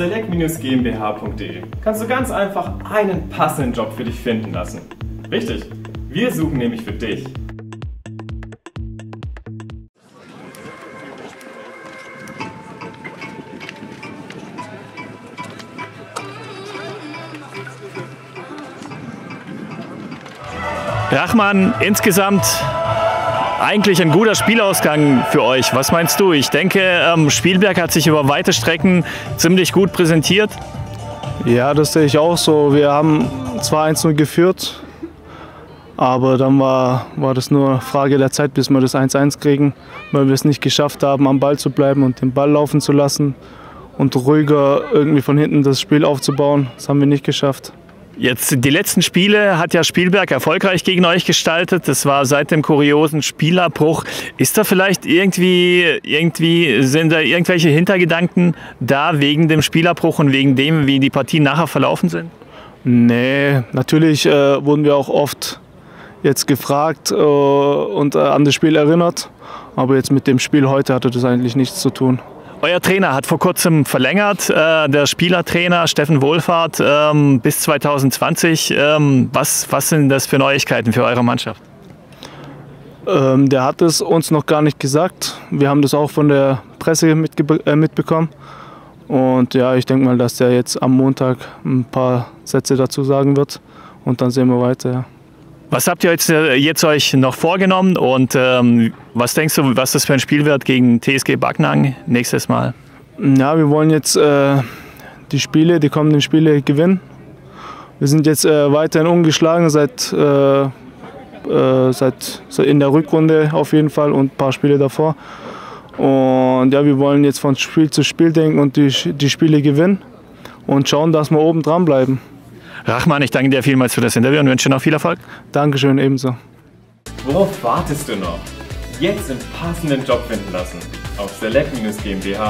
select-gmbh.de kannst du ganz einfach einen passenden Job für dich finden lassen. Richtig, wir suchen nämlich für dich. Rahman, insgesamt eigentlich ein guter Spielausgang für euch. Was meinst du? Ich denke, Spielberg hat sich über weite Strecken ziemlich gut präsentiert. Ja, das sehe ich auch so. Wir haben zwar 1-0 geführt, aber dann war das nur Frage der Zeit, bis wir das 1-1 kriegen, weil wir es nicht geschafft haben, am Ball zu bleiben und den Ball laufen zu lassen und ruhiger irgendwie von hinten das Spiel aufzubauen. Das haben wir nicht geschafft. Jetzt die letzten Spiele hat ja Spielberg erfolgreich gegen euch gestaltet. Das war seit dem kuriosen Spielabbruch. Ist da vielleicht sind da irgendwelche Hintergedanken da wegen dem Spielabbruch und wegen dem, wie die Partien nachher verlaufen sind? Nee, natürlich wurden wir auch oft jetzt gefragt und an das Spiel erinnert. Aber jetzt mit dem Spiel heute hatte das eigentlich nichts zu tun. Euer Trainer hat vor kurzem verlängert, der Spielertrainer Steffen Wohlfahrt bis 2020. Was sind das für Neuigkeiten für eure Mannschaft? Der hat es uns noch gar nicht gesagt. Wir haben das auch von der Presse mitbekommen. Und ja, ich denke mal, dass der jetzt am Montag ein paar Sätze dazu sagen wird. Und dann sehen wir weiter. Ja. Was habt ihr jetzt euch noch vorgenommen und was denkst du, was das für ein Spiel wird gegen TSG Backnang nächstes Mal? Ja, wir wollen jetzt die kommenden Spiele gewinnen. Wir sind jetzt weiterhin ungeschlagen seit in der Rückrunde auf jeden Fall und ein paar Spiele davor. Und ja, wir wollen jetzt von Spiel zu Spiel denken und die Spiele gewinnen und schauen, dass wir oben dran bleiben. Rahman, ich danke dir vielmals für das Interview und wünsche noch viel Erfolg. Dankeschön, ebenso. Worauf wartest du noch? Jetzt den passenden Job finden lassen auf select-gmbh.de.